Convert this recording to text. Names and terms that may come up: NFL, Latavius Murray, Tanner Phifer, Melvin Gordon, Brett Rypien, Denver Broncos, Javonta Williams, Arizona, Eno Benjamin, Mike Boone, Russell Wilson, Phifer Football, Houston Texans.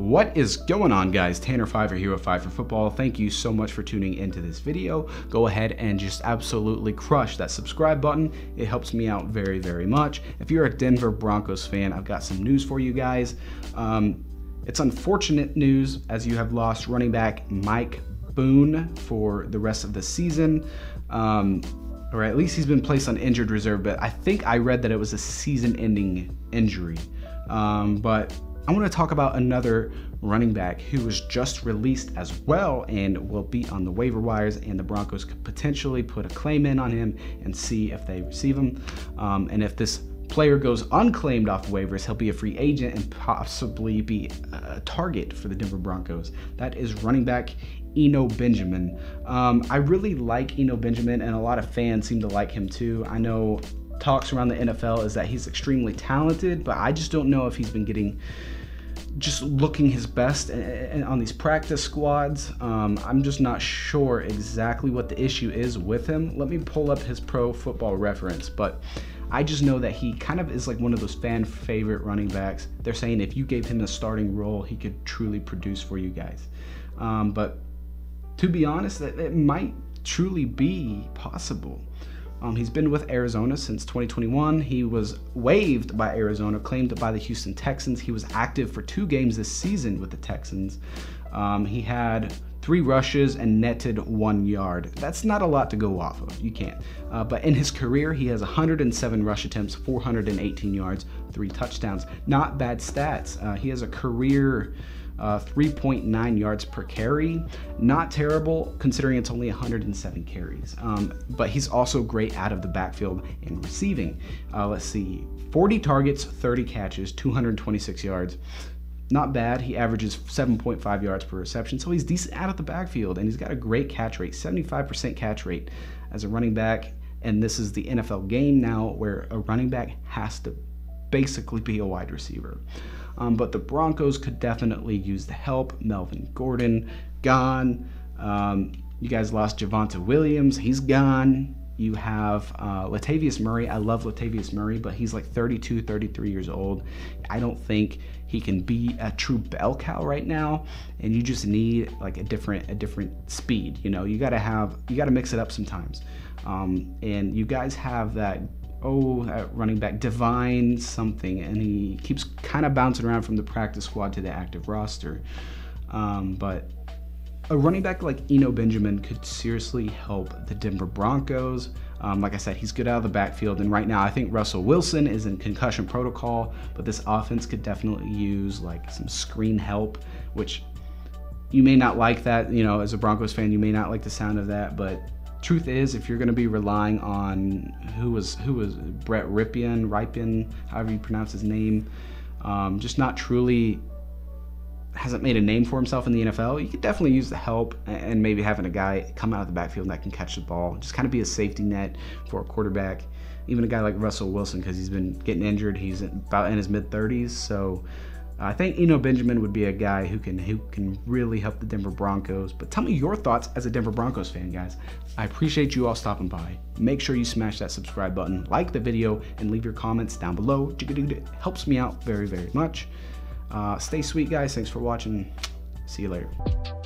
What is going on, guys? Tanner Phifer here with Phifer Football. Thank you so much for tuning into this video. Go ahead and just absolutely crush that subscribe button. It helps me out very, very much. If you're a Denver Broncos fan, I've got some news for you guys. It's unfortunate news as you have lost running back Mike Boone for the rest of the season. Or at least he's been placed on injured reserve, but I think I read that it was a season-ending injury. But I want to talk about another running back who was just released as well and will be on the waiver wires, and the Broncos could potentially put a claim in on him and see if they receive him. And if this player goes unclaimed off waivers, he'll be a free agent and possibly be a target for the Denver Broncos. That is running back Eno Benjamin. I really like Eno Benjamin, and a lot of fans seem to like him too. I know talks around the NFL is that he's extremely talented, but I just don't know if he's been looking his best on these practice squads. I'm just not sure exactly what the issue is with him. Let me pull up his Pro Football Reference, but I just know that he kind of is like one of those fan favorite running backs. They're saying if you gave him a starting role, he could truly produce for you guys. But to be honest, it might truly be possible. He's been with Arizona since 2021. He was waived by Arizona, claimed by the Houston Texans. He was active for 2 games this season with the Texans. He had 3 rushes and netted 1 yard. That's not a lot to go off of. You can't. But in his career, he has 107 rush attempts, 418 yards, 3 touchdowns. Not bad stats. He has a career 3.9 yards per carry. Not terrible considering it's only 107 carries. But he's also great out of the backfield and receiving. Let's see, 40 targets, 30 catches, 226 yards. Not bad. He averages 7.5 yards per reception, so he's decent out of the backfield, and he's got a great catch rate, 75% catch rate as a running back. And this is the NFL game now where a running back has to basically be a wide receiver. But the Broncos could definitely use the help. Melvin Gordon, gone. You guys lost Javonta Williams. He's gone. You have Latavius Murray. I love Latavius Murray, but he's like 32, 33 years old. I don't think he can be a true bell cow right now, and you just need like a different speed. You know, you gotta mix it up sometimes. And you guys have that. Oh, that running back, Divine something, and he keeps kind of bouncing around from the practice squad to the active roster. But a running back like Eno Benjamin could seriously help the Denver Broncos. Like I said, he's good out of the backfield, and right now I think Russell Wilson is in concussion protocol, but this offense could definitely use like some screen help, which you may not like that. You know, as a Broncos fan, you may not like the sound of that, but truth is, if you're going to be relying on who was Brett Rypien, however you pronounce his name, just not truly hasn't made a name for himself in the NFL, you could definitely use the help, and maybe having a guy come out of the backfield that can catch the ball, just kind of be a safety net for a quarterback. Even a guy like Russell Wilson, because he's been getting injured, he's about in his mid-30s, so I think Eno Benjamin would be a guy who can really help the Denver Broncos. But tell me your thoughts as a Denver Broncos fan, guys. I appreciate you all stopping by. Make sure you smash that subscribe button, like the video, and leave your comments down below. It helps me out very, very much. Stay sweet, guys. Thanks for watching. See you later.